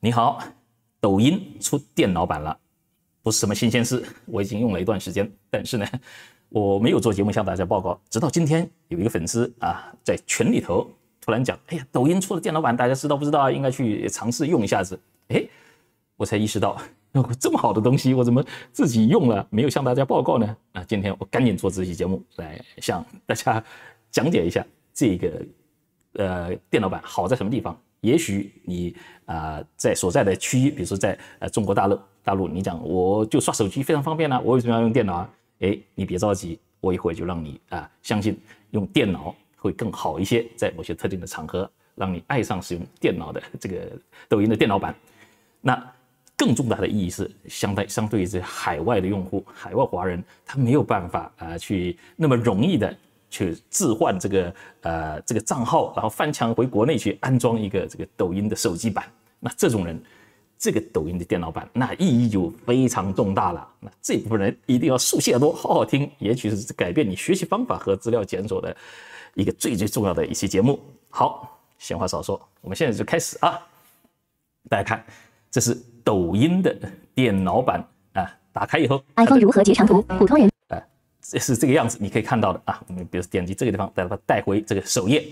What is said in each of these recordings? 你好，抖音出电脑版了，不是什么新鲜事，我已经用了一段时间，但是呢，我没有做节目向大家报告，直到今天有一个粉丝啊在群里头突然讲，哎呀，抖音出了电脑版，大家知道不知道啊？应该去尝试用一下子。哎，我才意识到，这么好的东西，我怎么自己用了没有向大家报告呢？啊，今天我赶紧做这期节目来向大家讲解一下这个电脑版好在什么地方。 也许你在所在的区域，比如说在中国大陆，你讲我就刷手机非常方便啊，我为什么要用电脑啊？哎，你别着急，我一会儿就让你相信用电脑会更好一些，在某些特定的场合，让你爱上使用电脑的这个抖音的电脑版。那更重大的意义是，相对于这海外的用户，海外华人他没有办法去那么容易的。 去置换这个账号，然后翻墙回国内去安装一个这个抖音的手机版。那这种人，这个抖音的电脑版，那意义就非常重大了。那这部分人一定要竖起耳朵好好听，也许是改变你学习方法和资料检索的一个最最重要的一期节目。好，闲话少说，我们现在就开始啊。大家看，这是抖音的电脑版啊，打开以后 ，iPhone 如何截长图？普通人。 这是这个样子，你可以看到的啊。我们比如说点击这个地方，再把它带回这个首页，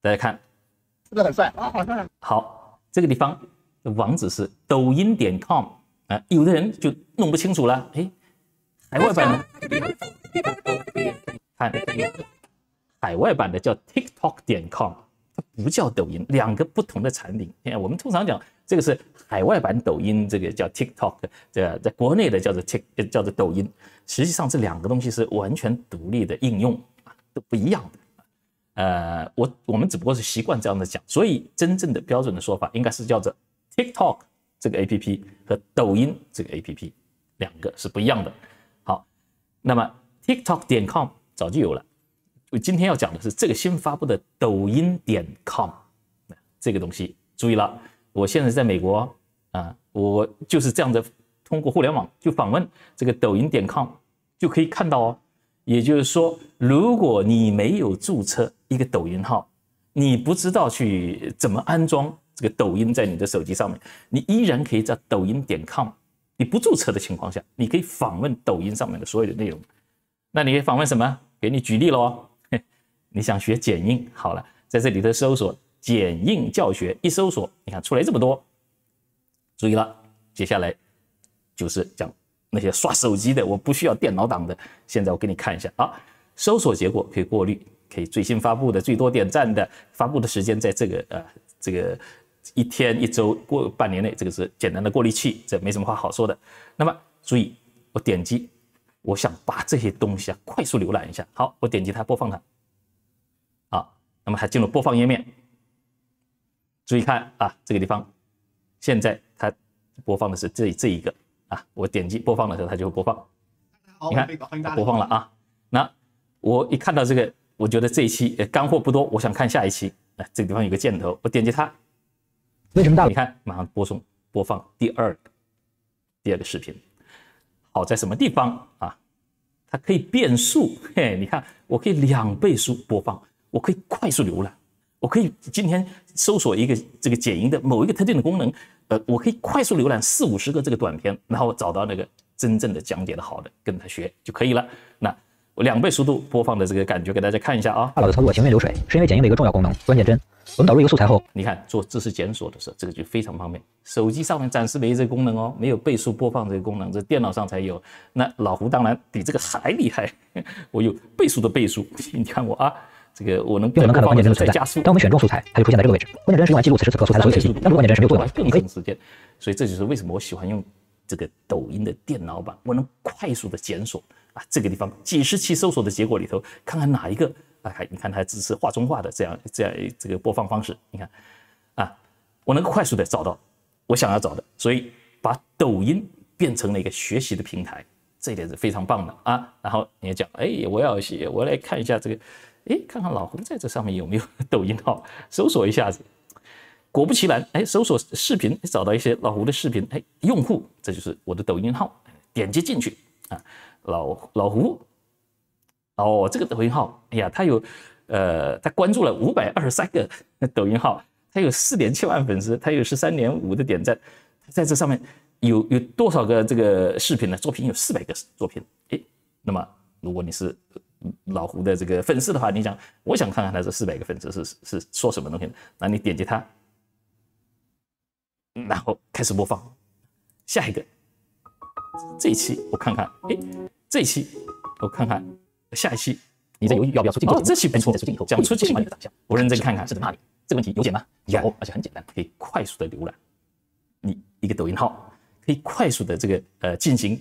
大家看，是不是很帅啊？好帅！好，这个地方的网址是抖音.com 啊，有的人就弄不清楚了。哎，海外版的，看，海外版的叫 TikTok.com， 它不叫抖音，两个不同的产品。我们通常讲这个是海外版抖音，这个叫 TikTok， 在国内的叫做抖音。 实际上，这两个东西是完全独立的应用啊，都不一样的。我们只不过是习惯这样的讲，所以真正的标准的说法应该是叫做 TikTok 这个 APP 和抖音这个 APP 两个是不一样的。好，那么 TikTok.com 早就有了，我今天要讲的是这个新发布的抖音.com 这个东西。注意了，我现在在美国啊，我就是这样的。 通过互联网就访问这个抖音.com 就可以看到哦，也就是说，如果你没有注册一个抖音号，你不知道去怎么安装这个抖音在你的手机上面，你依然可以在抖音.com 你不注册的情况下，你可以访问抖音上面的所有的内容。那你可以访问什么？给你举例喽，你想学剪映，好了，在这里头搜索剪映教学，一搜索，你看出来这么多。注意了，接下来。 就是讲那些刷手机的，我不需要电脑党的。现在我给你看一下啊，搜索结果可以过滤，可以最新发布的、最多点赞的、发布的时间，在这个一天、一周、过半年内，这个是简单的过滤器，这没什么话好说的。那么注意，我点击，我想把这些东西啊快速浏览一下。好，我点击它播放它，好，那么它进入播放页面。注意看啊，这个地方，现在它播放的是这一个。 啊，我点击播放的时候，它就会播放。你看，它播放了啊。那我一看到这个，我觉得这一期干货不多，我想看下一期。哎，这个地方有个箭头，我点击它。为什么大？你看，马上播放第二个视频。好在什么地方啊？它可以变速。嘿，你看，我可以2倍速播放，我可以快速浏览，我可以今天搜索一个这个剪映的某一个特定的功能。 我可以快速浏览40-50个这个短片，然后找到那个真正的讲解的好的，跟他学就可以了。那我2倍速度播放的这个感觉给大家看一下啊。大佬的操作行云流水，是因为剪映的一个重要功能——关键帧。我们导入一个素材后，你看做知识检索的时候，这个就非常方便。手机上面暂时没这个功能哦，没有倍速播放这个功能，这电脑上才有。那老胡当然比这个还厉害，我有倍速。你看我啊。 这个我能并不能看到关键帧的存在。当我们选中素材，它就出现在这个位置。关键帧是用来记录此时此刻素材的所有信息，但如果关键帧是没有作用的，更省时间。所以这就是为什么我喜欢用这个抖音的电脑版，我能快速的检索啊，这个地方几10期搜索的结果里头，看看哪一个啊，你看它还支持画中画的这样这个播放方式，你看啊，我能快速的找到我想要找的，所以把抖音变成了一个学习的平台，这一点是非常棒的啊。然后你也讲，哎，我来看一下这个。 哎，看看老胡在这上面有没有抖音号，搜索一下子。果不其然，哎，搜索视频找到一些老胡的视频，哎，用户，这就是我的抖音号，点击进去啊，老胡，哦，这个抖音号，哎呀，他关注了523个抖音号，他有4.7万粉丝，他有13.5的点赞，在这上面有多少个这个视频呢？作品有400个作品。诶，那么如果你是老胡的这个粉丝的话，你想，我想看看他这400个粉丝是说什么东西的，那你点击它，然后开始播放下一个。这一期我看看，诶，这一期我看看，下一期。 你这游戏要不要出镜头？这期不错，讲出镜头的长相，我认真看看，是怎么骂你。这个问题有解吗？有，而且很简单，可以快速的浏览。你一个抖音号可以快速的这个进行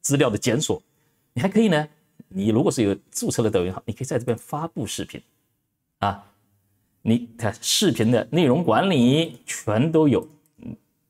资料的检索，你还可以呢，你如果是有注册的抖音号，你可以在这边发布视频啊，你看视频的内容管理全都有，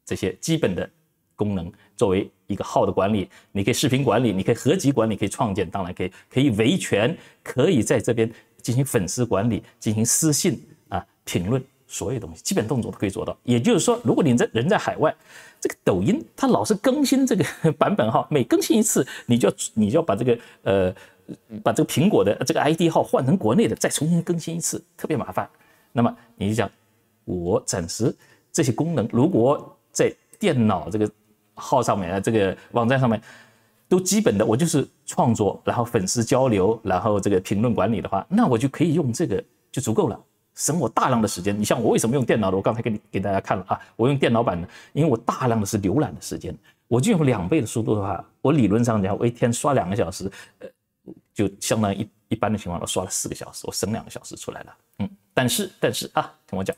这些基本的功能作为。 一个号的管理，你可以视频管理，你可以合集管理，可以创建，当然可以维权，可以在这边进行粉丝管理，进行私信啊、评论，所有东西基本动作都可以做到。也就是说，如果你人在海外，这个抖音它老是更新这个版本号，每更新一次，你就要把这个苹果的这个 ID 号换成国内的，再重新更新一次，特别麻烦。那么你就讲，我暂时这些功能，如果在电脑这个。 号上面啊，这个网站上面都基本的，我就是创作，然后粉丝交流，然后这个评论管理的话，那我就可以用这个就足够了，省我大量的时间。你像我为什么用电脑的？我刚才给大家看了啊，我用电脑版的，因为我大量的是浏览的时间，我就用2倍的速度的话，我理论上讲，我一天刷2个小时，就相当于一般的情况，我刷了4个小时，我省2个小时出来了。嗯，但是啊，听我讲，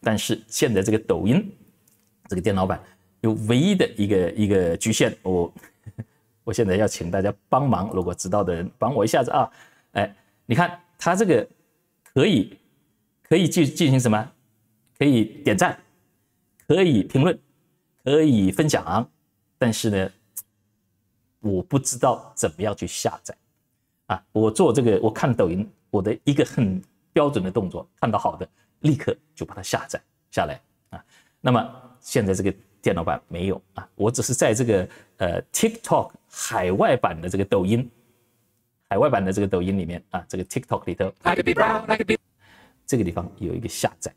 但是现在这个抖音这个电脑版。 有唯一的一个局限，我现在要请大家帮忙，如果知道的人帮我一下子啊！哎，你看他这个可以进行什么？可以点赞，可以评论，可以分享，但是呢，我不知道怎么样去下载啊！我做这个，我看抖音，我的一个很标准的动作，看到好的立刻就把它下载下来啊。那么现在这个。 电脑版没有啊，我只是在这个TikTok 海外版的这个抖音，海外版的这个抖音里面啊，这个 TikTok 里头， I could be proud, I could be... 这个地方有一个下载，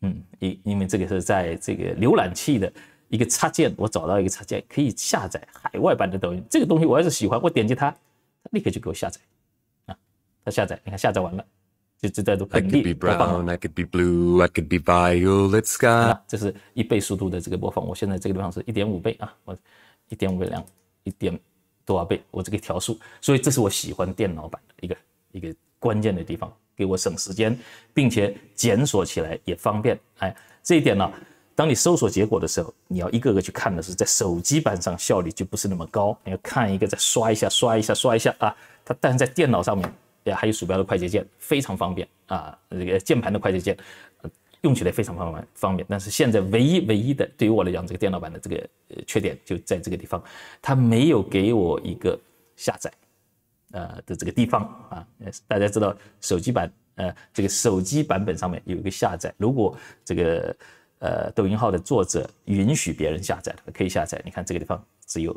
嗯，因为这个是在这个浏览器的一个插件，我找到一个插件可以下载海外版的抖音，这个东西我要是喜欢，我点击它，它立刻就给我下载啊，它下载，你看下载完了。 就在本地播放。I could be blue, I could be violet sky。这是1倍速度的这个播放，我现在这个地方是1.5倍啊，我1.5倍1点多少倍，我这个调速，所以这是我喜欢电脑版的一个关键的地方，给我省时间，并且检索起来也方便。哎，这一点呢，当你搜索结果的时候，你要一个个去看的时候，在手机版上效率就不是那么高，你要看一个再刷一下，刷一下，刷一下啊，它但是在电脑上面。 还有鼠标的快捷键非常方便啊，这个键盘的快捷键用起来非常方便。但是现在唯一的，对于我来讲，这个电脑版的这个缺点就在这个地方，它没有给我一个下载的这个地方啊。大家知道手机版这个手机版本上面有一个下载，如果这个抖音号的作者允许别人下载，可以下载。你看这个地方只有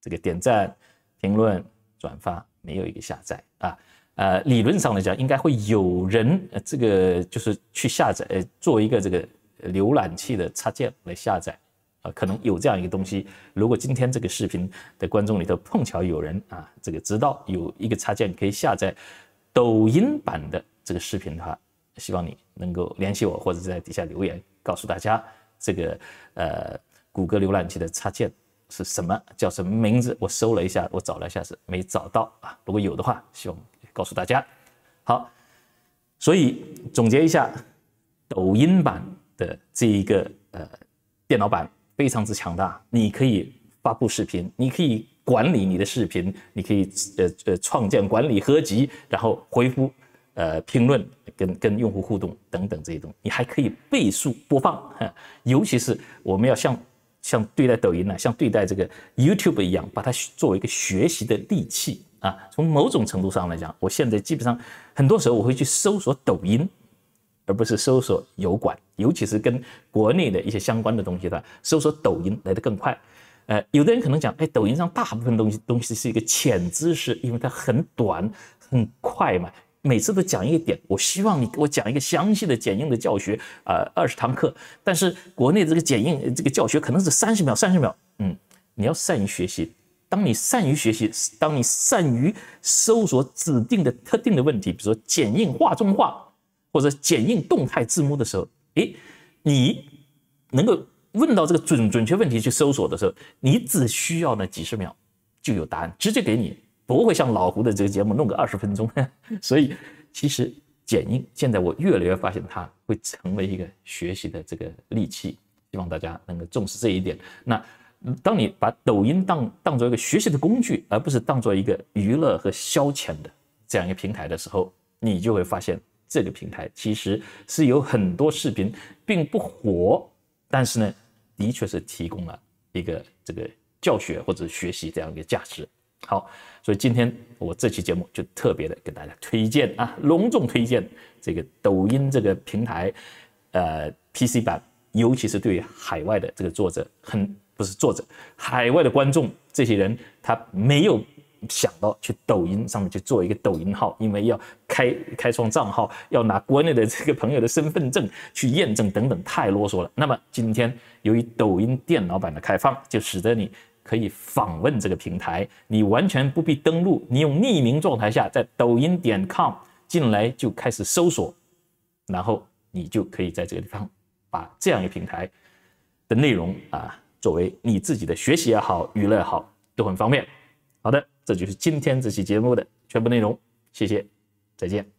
这个点赞、评论、转发，没有一个下载啊。 理论上来讲，应该会有人这个就是去下载，做一个这个浏览器的插件来下载，可能有这样一个东西。如果今天这个视频的观众里头碰巧有人啊，这个知道有一个插件可以下载抖音版的这个视频的话，希望你能够联系我，或者在底下留言告诉大家这个谷歌浏览器的插件是什么，叫什么名字？我搜了一下，我找了一下是没找到啊。如果有的话，希望。 告诉大家，好，所以总结一下，抖音版的这一个电脑版非常之强大，你可以发布视频，你可以管理你的视频，你可以创建管理合集，然后回复评论，跟用户互动等等这些东西，你还可以倍速播放，尤其是我们要像对待抖音呢，像对待这个 YouTube 一样，把它作为一个学习的利器。 啊，从某种程度上来讲，我现在基本上很多时候我会去搜索抖音，而不是搜索油管，尤其是跟国内的一些相关的东西的，搜索抖音来得更快。有的人可能讲，哎，抖音上大部分东西是一个浅知识，因为它很短很快嘛，每次都讲一个点，我希望我讲一个详细的剪映的教学，20堂课。但是国内这个剪映这个教学可能是30秒，30秒。你要善于学习。当你善于学习，当你善于搜索指定的特定的问题，比如说剪映画中画或者剪映动态字幕的时候，你能够问到这个准确问题去搜索的时候，你只需要呢几十秒就有答案，直接给你。 不会像老胡的这个节目弄个20分钟，所以其实剪映现在我越来越发现它会成为一个学习的这个利器，希望大家能够重视这一点。那当你把抖音当做一个学习的工具，而不是当做一个娱乐和消遣的这样一个平台的时候，你就会发现这个平台其实是有很多视频并不火，但是呢，的确是提供了一个这个教学或者学习这样一个价值。 好，所以今天我这期节目就特别的给大家推荐啊，隆重推荐这个抖音这个平台，PC 版，尤其是对于海外的这个海外的观众，这些人他没有想到去抖音上面去做一个抖音号，因为要开创账号，要拿国内的这个朋友的身份证去验证等等，太啰嗦了。那么今天由于抖音电脑版的开放，就使得你 可以访问这个平台，你完全不必登录，你用匿名状态下在抖音.com 进来就开始搜索，然后你就可以在这个地方把这样一个平台的内容啊，作为你自己的学习也好、娱乐也好，都很方便。好的，这就是今天这期节目的全部内容，谢谢，再见。